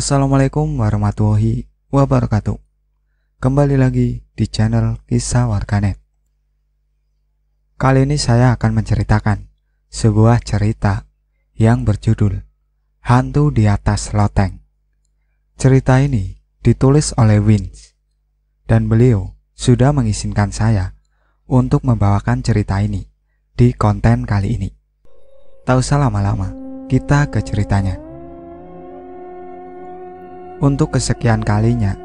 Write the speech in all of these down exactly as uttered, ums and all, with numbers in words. Assalamualaikum warahmatullahi wabarakatuh. Kembali lagi di channel Kisah Warganet. Kali ini saya akan menceritakan sebuah cerita yang berjudul Hantu di Atas Loteng. Cerita ini ditulis oleh Wien dan beliau sudah mengizinkan saya untuk membawakan cerita ini di konten kali ini. Tak usah lama-lama, kita ke ceritanya. Untuk kesekian kalinya,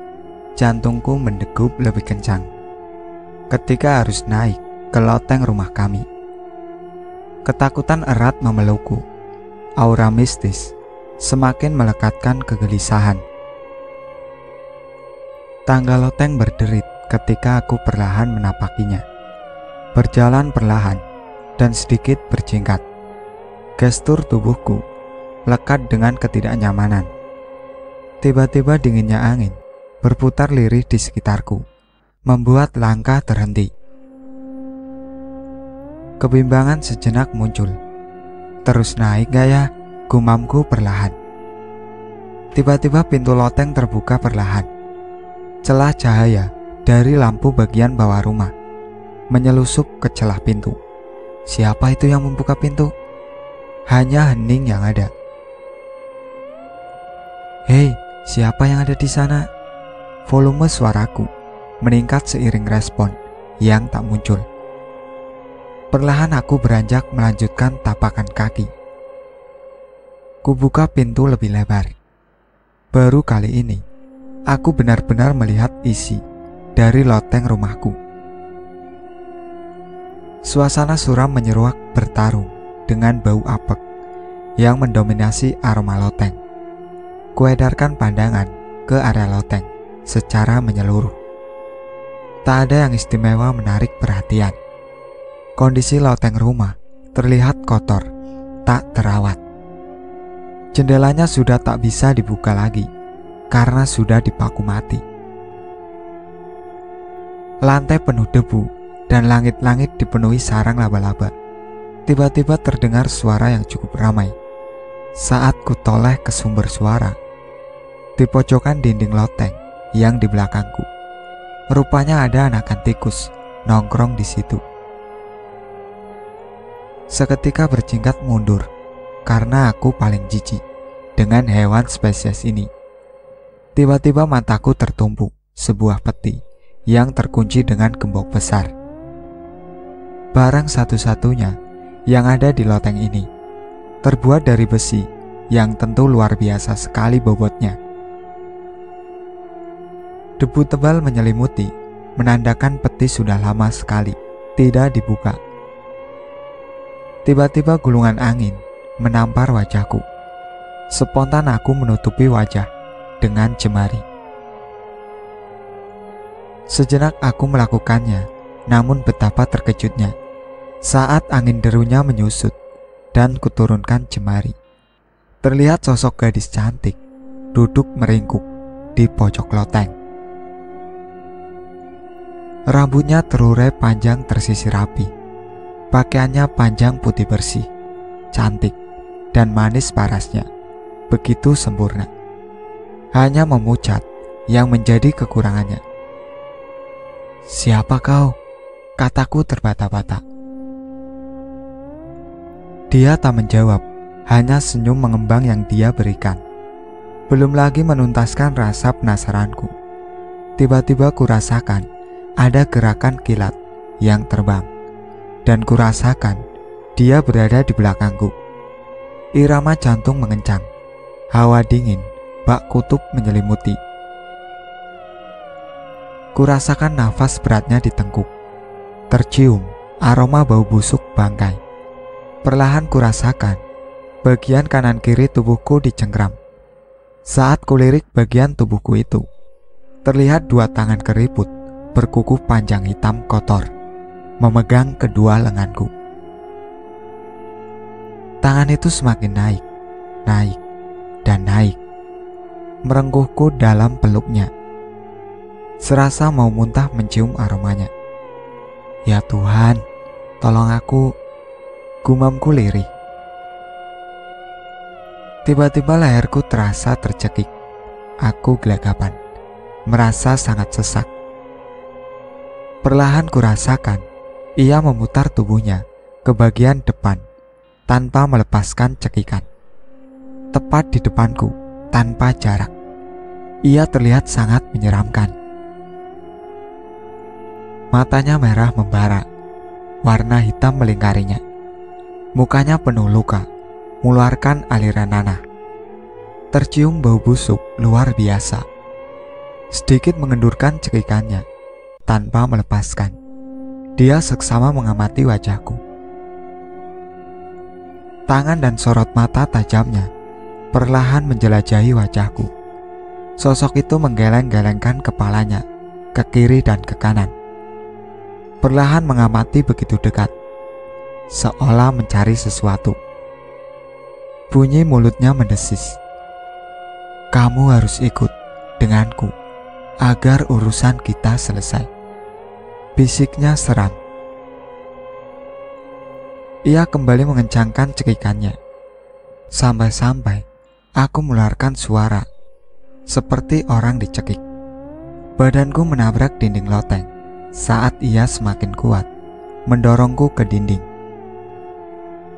jantungku mendegup lebih kencang ketika harus naik ke loteng rumah kami. Ketakutan erat memelukku. Aura mistis semakin melekatkan kegelisahan. Tangga loteng berderit ketika aku perlahan menapakinya. Berjalan perlahan dan sedikit berjingkat. Gestur tubuhku lekat dengan ketidaknyamanan. Tiba-tiba dinginnya angin berputar lirih di sekitarku, membuat langkah terhenti. Kebimbangan sejenak muncul. Terus naik gak ya? Gumamku perlahan. Tiba-tiba pintu loteng terbuka perlahan. Celah cahaya dari lampu bagian bawah rumah menyelusup ke celah pintu. Siapa itu yang membuka pintu? Hanya hening yang ada. Hei, siapa yang ada di sana? Volume suaraku meningkat seiring respon yang tak muncul. Perlahan aku beranjak melanjutkan tapakan kaki. Kubuka pintu lebih lebar. Baru kali ini, aku benar-benar melihat isi dari loteng rumahku. Suasana suram menyeruak bertarung dengan bau apek yang mendominasi aroma loteng. Kuedarkan pandangan ke area loteng secara menyeluruh. Tak ada yang istimewa menarik perhatian. Kondisi loteng rumah terlihat kotor, tak terawat. Jendelanya sudah tak bisa dibuka lagi karena sudah dipaku mati. Lantai penuh debu dan langit-langit dipenuhi sarang laba-laba. Tiba-tiba terdengar suara yang cukup ramai. Saat kutoleh ke sumber suara, di pojokan dinding loteng yang di belakangku, rupanya ada anakan tikus nongkrong di situ. Seketika berjingkat mundur karena aku paling jijik dengan hewan spesies ini. Tiba-tiba mataku tertumpu sebuah peti yang terkunci dengan gembok besar. Barang satu-satunya yang ada di loteng ini terbuat dari besi yang tentu luar biasa sekali bobotnya. Debu tebal menyelimuti, menandakan peti sudah lama sekali tidak dibuka. Tiba-tiba gulungan angin menampar wajahku. Spontan aku menutupi wajah dengan jemari. Sejenak aku melakukannya, namun betapa terkejutnya saat angin derunya menyusut dan kuturunkan jemari. Terlihat sosok gadis cantik duduk meringkuk di pojok loteng. Rambutnya terurai panjang tersisir rapi. Pakaiannya panjang putih bersih. Cantik dan manis parasnya begitu sempurna. Hanya memucat yang menjadi kekurangannya. "Siapa kau?" kataku terbata-bata. Dia tak menjawab, hanya senyum mengembang yang dia berikan. Belum lagi menuntaskan rasa penasaranku. Tiba-tiba kurasakan ada gerakan kilat yang terbang, dan kurasakan dia berada di belakangku. Irama jantung mengencang, hawa dingin bak kutub menyelimuti. Kurasakan nafas beratnya di tengkuk, tercium aroma bau busuk bangkai. Perlahan kurasakan bagian kanan kiri tubuhku dicengkram. Saat kulirik bagian tubuhku itu, terlihat dua tangan keriput berkuku panjang hitam kotor memegang kedua lenganku. Tangan itu semakin naik, naik, dan naik, merengkuhku dalam peluknya. Serasa mau muntah mencium aromanya. "Ya Tuhan, tolong aku," gumamku lirih. Tiba-tiba leherku terasa tercekik Aku gelagapan, merasa sangat sesak. Perlahan kurasakan ia memutar tubuhnya ke bagian depan tanpa melepaskan cekikan. Tepat di depanku, tanpa jarak, ia terlihat sangat menyeramkan. Matanya merah membara, warna hitam melingkarinya. Mukanya penuh luka, meluarkan aliran nanah. Tercium bau busuk luar biasa. Sedikit mengendurkan cekikannya tanpa melepaskan. Dia seksama mengamati wajahku. Tangan dan sorot mata tajamnya perlahan menjelajahi wajahku. Sosok itu menggeleng-gelengkan kepalanya ke kiri dan ke kanan, perlahan mengamati begitu dekat, seolah mencari sesuatu. Bunyi mulutnya mendesis. Kamu harus ikut denganku agar urusan kita selesai, bisiknya seram. Ia kembali mengencangkan cekikannya. Sampai-sampai aku mengeluarkan suara seperti orang dicekik. Badanku menabrak dinding loteng saat ia semakin kuat mendorongku ke dinding.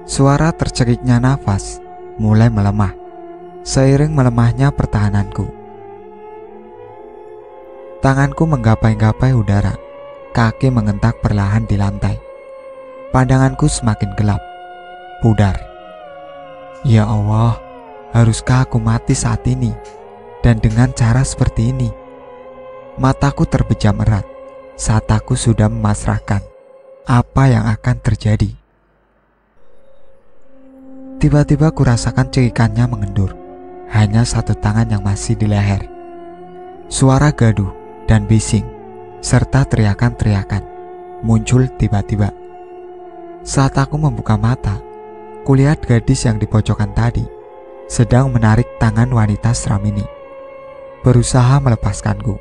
Suara tercekiknya nafas mulai melemah seiring melemahnya pertahananku. Tanganku menggapai-gapai udara, kaki mengentak perlahan di lantai. Pandanganku semakin gelap, pudar. Ya Allah, haruskah aku mati saat ini dan dengan cara seperti ini? Mataku terbejam erat saat aku sudah memasrahkan apa yang akan terjadi. Tiba-tiba kurasakan cekikannya mengendur. Hanya satu tangan yang masih di leher. Suara gaduh dan bising serta teriakan-teriakan muncul tiba-tiba. Saat aku membuka mata, kulihat gadis yang di pojokan tadi sedang menarik tangan wanita seram ini, berusaha melepaskanku.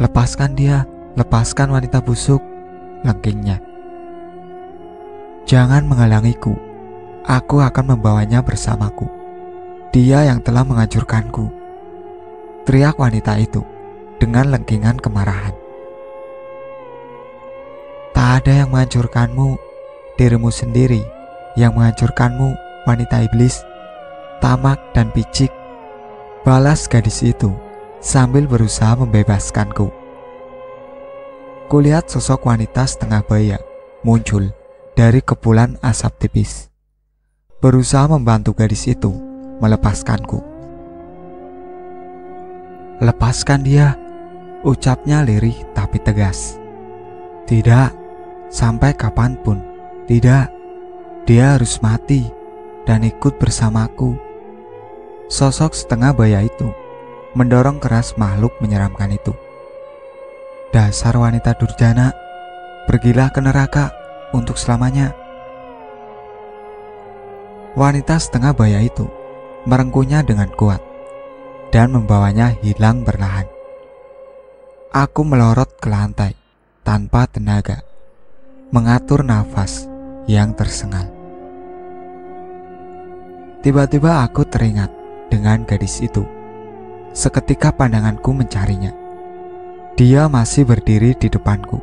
Lepaskan dia, lepaskan wanita busuk, lengkingnya. Jangan menghalangiku. Aku akan membawanya bersamaku. Dia yang telah menghancurkanku, teriak wanita itu dengan lengkingan kemarahan. Tak ada yang menghancurkanmu, dirimu sendiri yang menghancurkanmu, wanita iblis, tamak dan picik, balas gadis itu sambil berusaha membebaskanku. Kulihat sosok wanita setengah baya muncul dari kepulan asap tipis, berusaha membantu gadis itu melepaskanku. Lepaskan dia, ucapnya lirih tapi tegas. Tidak, sampai kapanpun tidak. Dia harus mati dan ikut bersamaku. Sosok setengah baya itu mendorong keras makhluk menyeramkan itu. Dasar wanita durjana, pergilah ke neraka untuk selamanya. Wanita setengah baya itu merengkuhnya dengan kuat dan membawanya hilang berlahan. Aku melorot ke lantai tanpa tenaga, mengatur nafas yang tersengal. Tiba-tiba aku teringat dengan gadis itu. Seketika pandanganku mencarinya. Dia masih berdiri di depanku.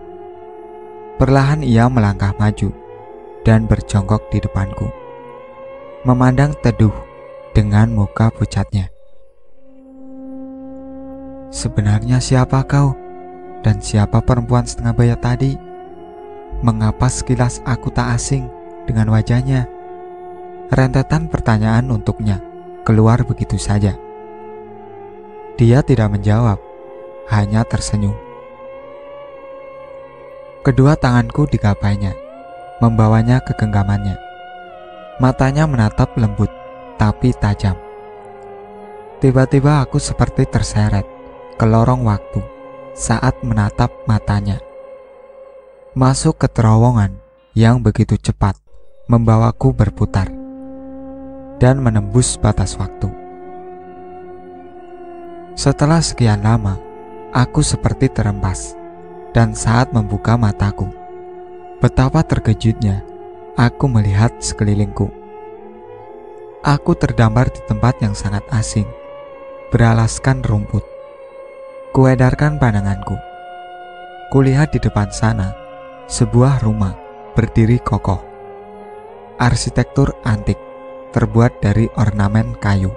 Perlahan ia melangkah maju dan berjongkok di depanku, memandang teduh dengan muka pucatnya. Sebenarnya siapa kau dan siapa perempuan setengah baya tadi? Mengapa sekilas aku tak asing dengan wajahnya? Rentetan pertanyaan untuknya keluar begitu saja. Dia tidak menjawab, hanya tersenyum. Kedua tanganku digapainya, membawanya ke genggamannya. Matanya menatap lembut, tapi tajam. Tiba-tiba aku seperti terseret ke lorong waktu saat menatap matanya. Masuk ke terowongan yang begitu cepat membawaku berputar dan menembus batas waktu. Setelah sekian lama, aku seperti terhempas, dan saat membuka mataku, betapa terkejutnya aku melihat sekelilingku. Aku terdampar di tempat yang sangat asing, beralaskan rumput. Kuedarkan pandanganku. Kulihat di depan sana, sebuah rumah berdiri kokoh. Arsitektur antik, terbuat dari ornamen kayu.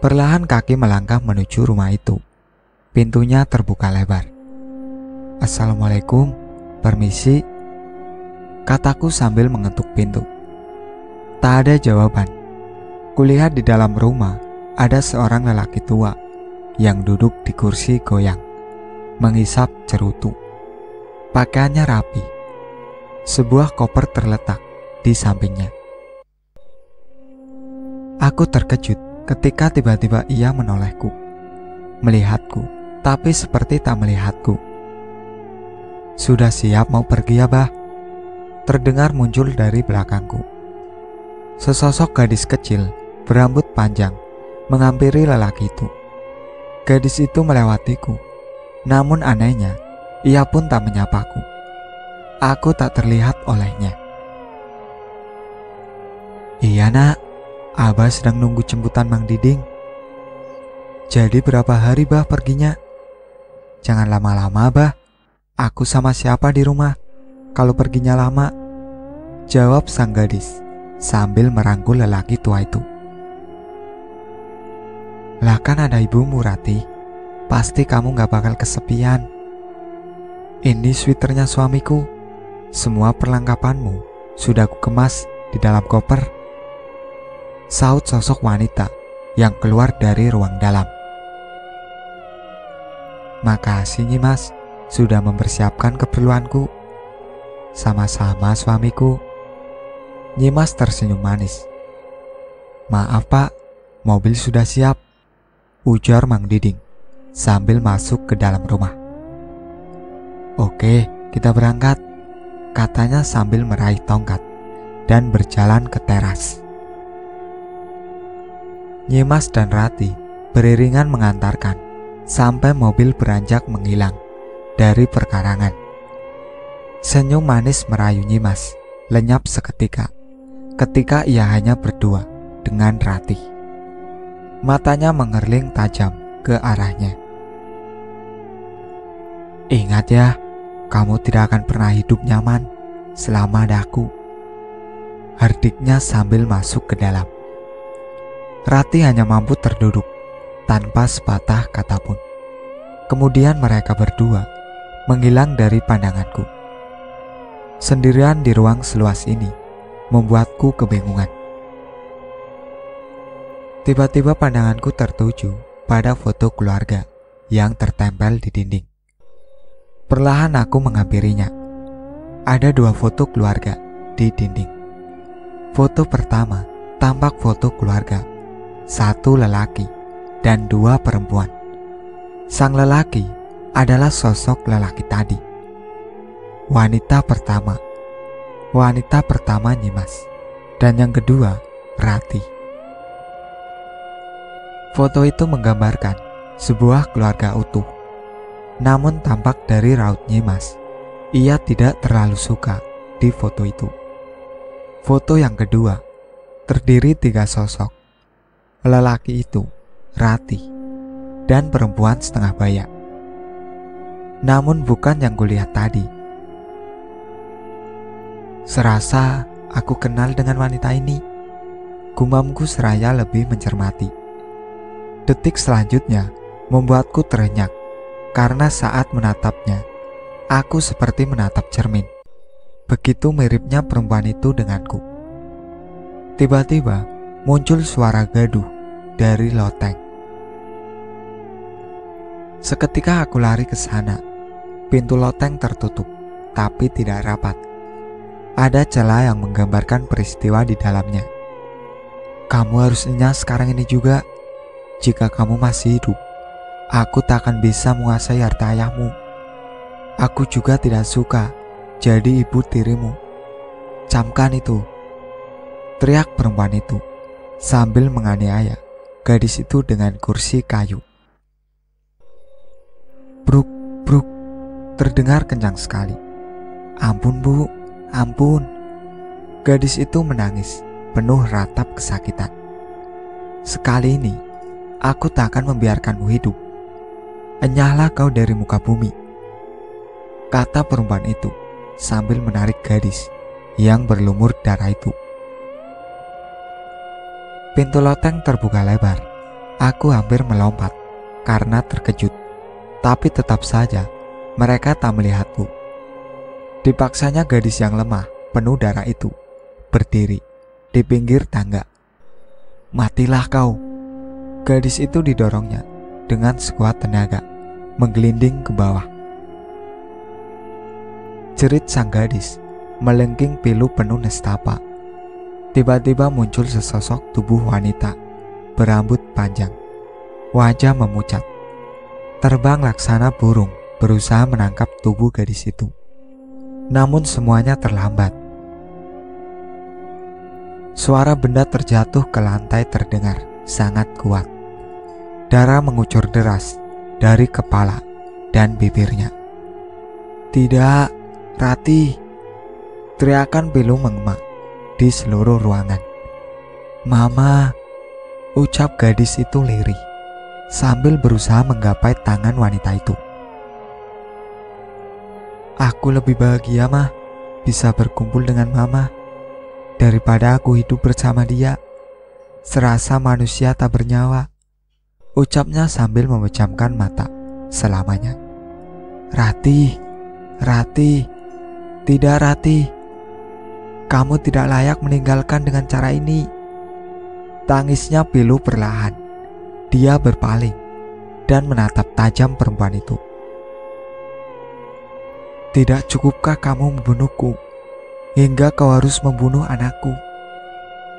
Perlahan kaki melangkah menuju rumah itu. Pintunya terbuka lebar. "Assalamualaikum, permisi," kataku sambil mengetuk pintu. Tak ada jawaban. Kulihat di dalam rumah ada seorang lelaki tua yang duduk di kursi goyang, menghisap cerutu. Pakaiannya rapi. Sebuah koper terletak di sampingnya. Aku terkejut ketika tiba-tiba ia menolehku, melihatku. Tapi seperti tak melihatku. "Sudah siap mau pergi ya, bah?" terdengar muncul dari belakangku. Sesosok gadis kecil berambut panjang menghampiri lelaki itu. Gadis itu melewatiku. Namun anehnya, ia pun tak menyapaku. Aku tak terlihat olehnya. "Iya nak, abah sedang nunggu jemputan Mang Diding." "Jadi berapa hari bah perginya?" "Jangan lama-lama bah, aku sama siapa di rumah kalau perginya lama," jawab sang gadis sambil merangkul lelaki tua itu. "Lah kan ada ibu Murati, pasti kamu gak bakal kesepian. Ini sweaternya suamiku, semua perlengkapanmu sudah aku kemas di dalam koper," sahut sosok wanita yang keluar dari ruang dalam. "Makasih Nyimas, sudah mempersiapkan keperluanku." "Sama-sama suamiku," Nyimas tersenyum manis. "Maaf pak, mobil sudah siap," ujar Mang Diding sambil masuk ke dalam rumah. "Oke, kita berangkat," katanya sambil meraih tongkat dan berjalan ke teras. Nyimas dan Ratih beriringan mengantarkan sampai mobil beranjak menghilang dari perkarangan. Senyum manis merayu Nyimas lenyap seketika ketika ia hanya berdua dengan Ratih. Matanya mengerling tajam ke arahnya. "Ingat ya, kamu tidak akan pernah hidup nyaman selama ada aku," hardiknya sambil masuk ke dalam. Ratih hanya mampu terduduk tanpa sepatah kata pun. Kemudian mereka berdua menghilang dari pandanganku. Sendirian di ruang seluas ini membuatku kebingungan. Tiba-tiba pandanganku tertuju pada foto keluarga yang tertempel di dinding. Perlahan aku menghampirinya. Ada dua foto keluarga di dinding. Foto pertama tampak foto keluarga, satu lelaki dan dua perempuan. Sang lelaki adalah sosok lelaki tadi. Wanita pertama, wanita pertama Nyimas, dan yang kedua Ratih. Foto itu menggambarkan sebuah keluarga utuh. Namun tampak dari raut Nyimas, ia tidak terlalu suka di foto itu. Foto yang kedua terdiri tiga sosok. Lelaki itu, Ratih, dan perempuan setengah bayak. Namun bukan yang kulihat tadi. "Serasa aku kenal dengan wanita ini," gumamku seraya lebih mencermati. Detik selanjutnya membuatku terenyak karena saat menatapnya, aku seperti menatap cermin. Begitu miripnya perempuan itu denganku. Tiba-tiba muncul suara gaduh dari loteng. Seketika aku lari ke sana. Pintu loteng tertutup, tapi tidak rapat. Ada celah yang menggambarkan peristiwa di dalamnya. "Kamu harus enyah sekarang ini juga. Jika kamu masih hidup, aku tak akan bisa menguasai harta ayahmu. Aku juga tidak suka jadi ibu tirimu. Camkan itu," teriak perempuan itu sambil menganiaya gadis itu dengan kursi kayu. "Bruk, bruk," terdengar kencang sekali. "Ampun bu, ampun." Gadis itu menangis penuh ratap kesakitan. Sekali ini, aku tak akan membiarkanmu hidup. Enyahlah kau dari muka bumi, kata perempuan itu sambil menarik gadis yang berlumur darah itu. Pintu loteng terbuka lebar. Aku hampir melompat karena terkejut, tapi tetap saja mereka tak melihatku. Dipaksanya gadis yang lemah penuh darah itu berdiri di pinggir tangga. "Matilah kau!" Gadis itu didorongnya dengan sekuat tenaga, menggelinding ke bawah. Jerit sang gadis melengking pilu penuh nestapa. Tiba-tiba muncul sesosok tubuh wanita berambut panjang, wajah memucat. Terbang laksana burung berusaha menangkap tubuh gadis itu, namun semuanya terlambat. Suara benda terjatuh ke lantai terdengar sangat kuat. Darah mengucur deras dari kepala dan bibirnya. "Tidak, Ratih!" Teriakan pilu menggema di seluruh ruangan. "Mama!" ucap gadis itu lirih sambil berusaha menggapai tangan wanita itu. "Aku lebih bahagia, Mah, bisa berkumpul dengan Mama, daripada aku hidup bersama dia. Serasa manusia tak bernyawa," ucapnya sambil memejamkan mata selamanya. "Ratih, Ratih, tidak Ratih, kamu tidak layak meninggalkan dengan cara ini." Tangisnya pilu perlahan. Dia berpaling dan menatap tajam perempuan itu. "Tidak cukupkah kamu membunuhku hingga kau harus membunuh anakku?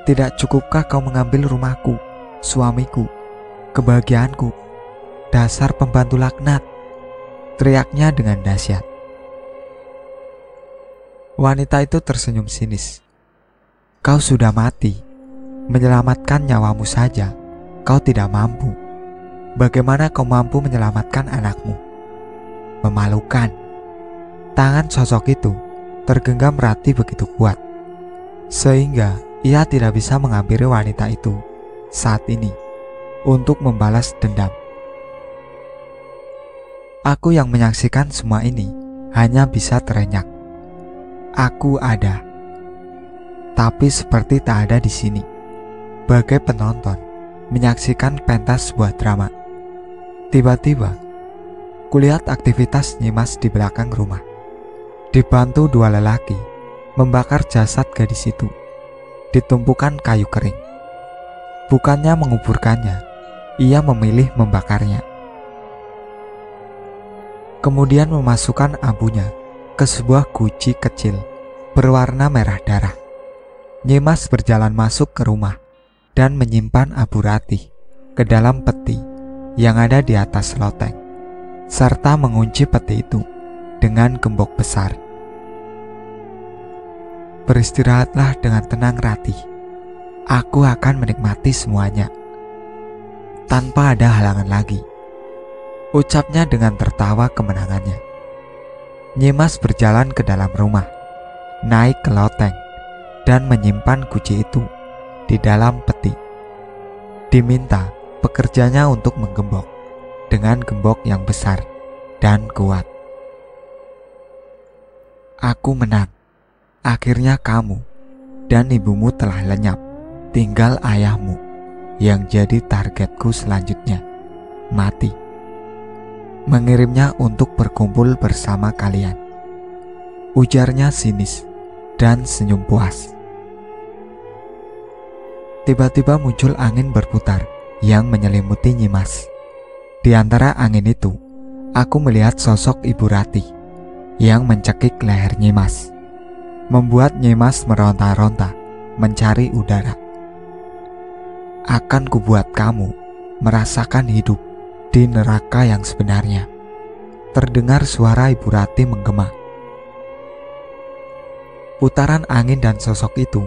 Tidak cukupkah kau mengambil rumahku, suamiku, kebahagiaanku? Dasar pembantu laknat!" teriaknya dengan dahsyat. Wanita itu tersenyum sinis. "Kau sudah mati. Menyelamatkan nyawamu saja kau tidak mampu. Bagaimana kau mampu menyelamatkan anakmu?" Memalukan. Tangan sosok itu tergenggam Ratih begitu kuat, sehingga ia tidak bisa menghampiri wanita itu saat ini untuk membalas dendam. Aku yang menyaksikan semua ini hanya bisa terenyak. Aku ada, tapi seperti tak ada di sini, bagai penonton menyaksikan pentas sebuah drama. Tiba-tiba, kulihat aktivitas Nyimas di belakang rumah, dibantu dua lelaki membakar jasad gadis itu di tumpukan kayu kering. Bukannya menguburkannya, ia memilih membakarnya, kemudian memasukkan abunya ke sebuah guci kecil berwarna merah darah. Nyimas berjalan masuk ke rumah dan menyimpan abu Ratih ke dalam peti yang ada di atas loteng, serta mengunci peti itu dengan gembok besar. "Beristirahatlah dengan tenang, Ratih. Aku akan menikmati semuanya tanpa ada halangan lagi," ucapnya dengan tertawa kemenangannya. Nyimas berjalan ke dalam rumah, naik ke loteng, dan menyimpan guci itu di dalam peti. Diminta pekerjanya untuk menggembok dengan gembok yang besar dan kuat. "Aku menang. Akhirnya kamu dan ibumu telah lenyap. Tinggal ayahmu yang jadi targetku selanjutnya, mati. Mengirimnya untuk berkumpul bersama kalian," ujarnya sinis dan senyum puas. Tiba-tiba muncul angin berputar yang menyelimuti Nyimas. Di antara angin itu, aku melihat sosok ibu Ratih yang mencekik leher Nyimas, membuat Nyimas meronta-ronta mencari udara. "Akan kubuat kamu merasakan hidup di neraka yang sebenarnya," terdengar suara ibu Ratih menggema. Putaran angin dan sosok itu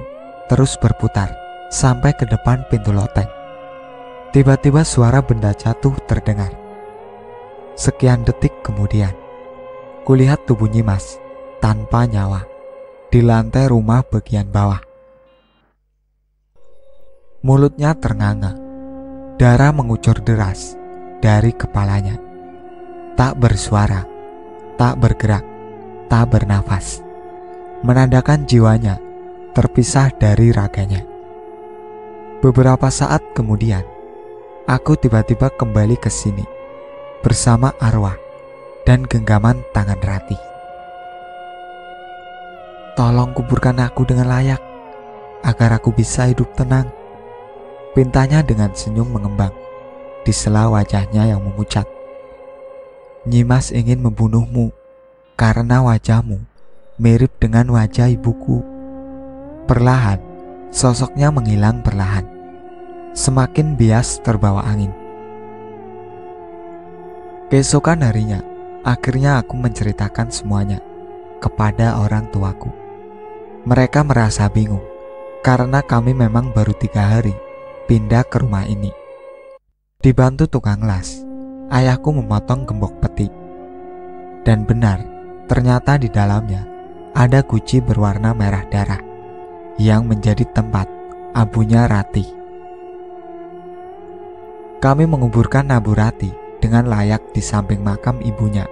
terus berputar sampai ke depan pintu loteng. Tiba-tiba suara benda jatuh terdengar. Sekian detik kemudian, kulihat tubuh Nyimas tanpa nyawa di lantai rumah bagian bawah. Mulutnya ternganga, darah mengucur deras dari kepalanya. Tak bersuara, tak bergerak, tak bernafas, menandakan jiwanya terpisah dari raganya. Beberapa saat kemudian, aku tiba-tiba kembali ke sini bersama arwah dan genggaman tangan Ratih. Tolong kuburkan aku dengan layak agar aku bisa hidup tenang, pintanya dengan senyum mengembang di sela wajahnya yang memucat. Nyimas ingin membunuhmu karena wajahmu mirip dengan wajah ibuku. Perlahan, sosoknya menghilang perlahan, semakin bias terbawa angin. Keesokan harinya, akhirnya aku menceritakan semuanya kepada orang tuaku. Mereka merasa bingung karena kami memang baru tiga hari pindah ke rumah ini. Dibantu tukang las, ayahku memotong gembok peti. Dan benar, ternyata di dalamnya ada guci berwarna merah darah yang menjadi tempat abunya Ratih. Kami menguburkan Abu Ratih dengan layak di samping makam ibunya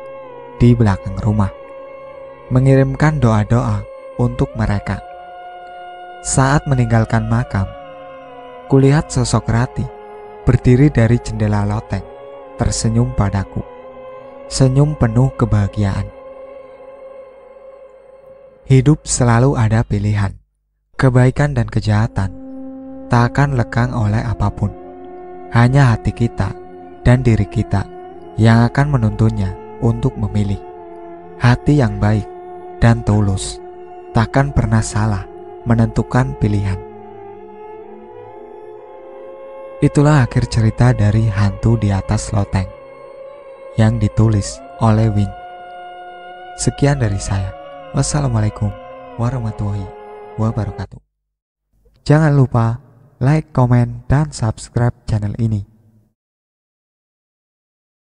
di belakang rumah, mengirimkan doa-doa untuk mereka. Saat meninggalkan makam, kulihat sosok Ratih berdiri dari jendela loteng, tersenyum padaku, senyum penuh kebahagiaan. Hidup selalu ada pilihan, kebaikan dan kejahatan, tak akan lekang oleh apapun. Hanya hati kita dan diri kita yang akan menuntunnya untuk memilih. Hati yang baik dan tulus takkan pernah salah menentukan pilihan. Itulah akhir cerita dari Hantu di Atas Loteng yang ditulis oleh Wien. Sekian dari saya. Wassalamualaikum warahmatullahi wabarakatuh. Jangan lupa like, komen, dan subscribe channel ini.